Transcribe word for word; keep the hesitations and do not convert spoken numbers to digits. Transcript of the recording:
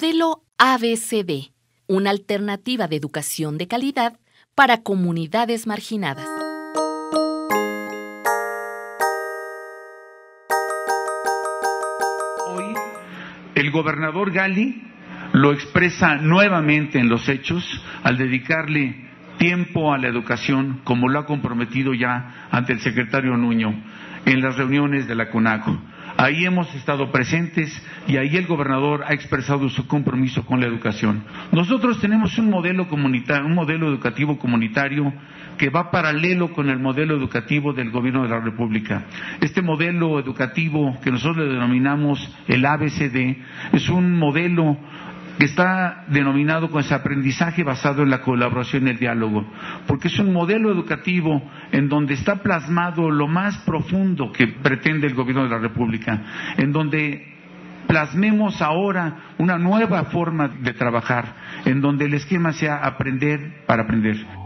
Modelo A B C D, una alternativa de educación de calidad para comunidades marginadas. Hoy el gobernador Gali lo expresa nuevamente en los hechos al dedicarle tiempo a la educación, como lo ha comprometido ya ante el secretario Nuño en las reuniones de la CONAFE. Ahí hemos estado presentes y ahí el gobernador ha expresado su compromiso con la educación. Nosotros tenemos un modelo comunitario, un modelo educativo comunitario que va paralelo con el modelo educativo del gobierno de la República. Este modelo educativo que nosotros le denominamos el A B C D es un modelo que está denominado con ese aprendizaje basado en la colaboración y el diálogo, porque es un modelo educativo en donde está plasmado lo más profundo que pretende el gobierno de la República, en donde plasmemos ahora una nueva forma de trabajar, en donde el esquema sea aprender para aprender.